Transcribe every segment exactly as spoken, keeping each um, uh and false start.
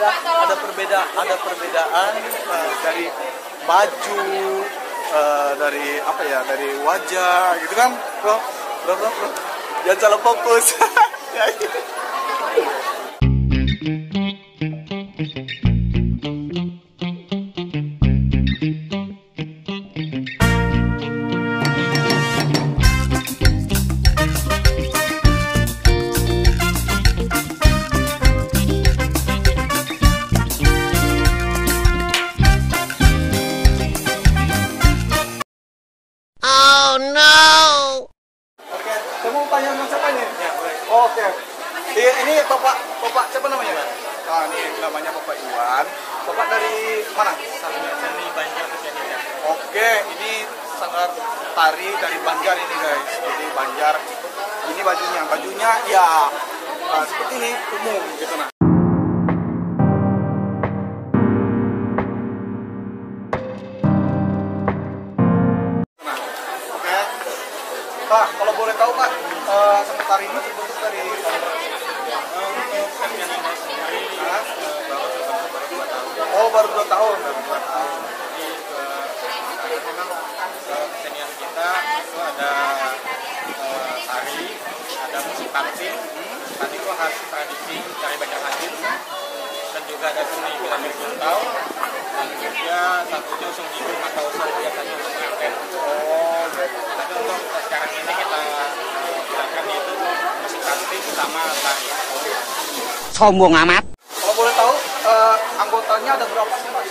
ada ada perbedaan ada perbedaan uh, dari baju, uh, dari apa ya, dari wajah gitu kan, bro bro bro, bro. Jangan salah fokus. Tari dari Banjar ini guys, jadi Banjar ini bajunya, bajunya ya uh, seperti ini umum gitu nah. Nah, oke, okay. Pak kalau boleh tahu Pak, uh, sama tari ini terbentuk dari uh, oh baru dua tahun. Kesenian kita itu ada uh, tari, ada musik panting, tadi itu khas tradisi dari Banjar Hasil, dan juga ada seni piramid kuntau, dan juga satunya usung hidung atau usung biasanya untuk mengangkat. Oh, tapi untuk sekarang ini kita gunakan itu musik panting sama tari. Sombong amat. Kalau boleh tahu uh, anggotanya ada berapa sih Pak?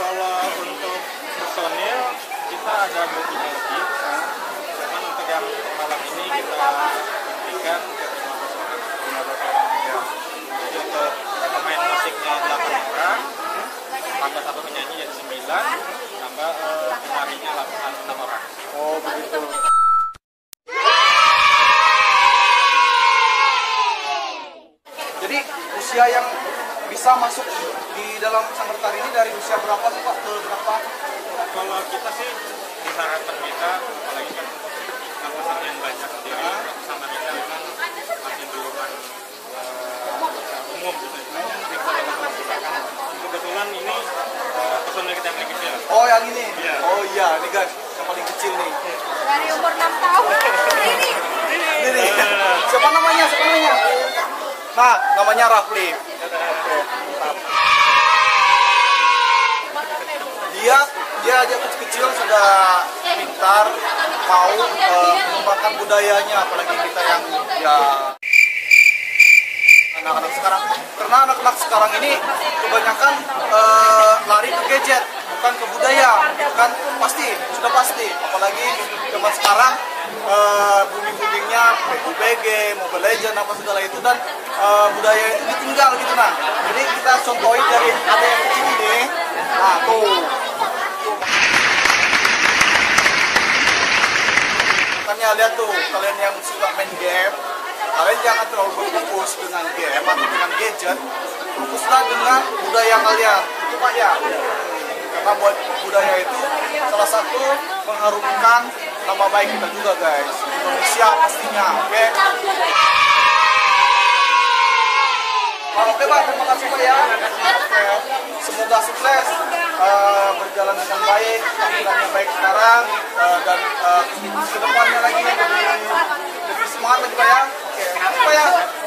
Kalau untuk personil kita ada dua puluh tiga lebih, cuman untuk yang malam ini kita berikan ke lima belas orang. Jadi untuk pemain musiknya delapan orang, tambah satu penyanyi jadi sembilan, tambah penarinya enam orang. Oh begitu. Jadi usia yang bisa masuk di dalam sanggar tari ini dari usia berapa sih Pak? Berapa? Kalau kita sih diharapkan kita, apalagi kan masyarakat yang banyak sendiri, sama kita memang masih belum umum gitu. Kebetulan ini personil kita yang paling kecil. Oh yang ini? Iya. Oh iya, ini guys yang paling kecil nih. Dari umur enam tahun. Ini. Ini. Siapa namanya? Siapa namanya? Nah, namanya Rafli. Oke, mantap. Dia dia aja kecil sudah pintar, mau uh, mengembangkan budayanya, apalagi kita yang ya anak-anak sekarang, karena anak-anak sekarang ini kebanyakan uh, lari ke gadget, bukan ke budaya, bukan pasti sudah pasti, apalagi zaman sekarang uh, booming-boomingnya P U B G, Mobile Legends apa segala itu, dan uh, budaya itu ditinggal gitu nah. Jadi kita contohin dari ada yang kecil ini, nah tuh. Makanya lihat tuh, kalian yang suka main game, kalian jangan terlalu berfokus dengan game atau dengan gadget, fokuslah dengan budaya kalian, itu Pak ya. Karena buat budaya itu salah satu mengharumkan nama baik kita juga guys, Indonesia pastinya, oke? Nah, oke Pak, terima kasih Pak ya. Oke. Semoga sukses, uh, berjalan dengan baik, tampilannya baik sekarang, uh, dan uh, ke depannya lagi lebih semangat lagi Pak ya. Oke, makasih Pak ya.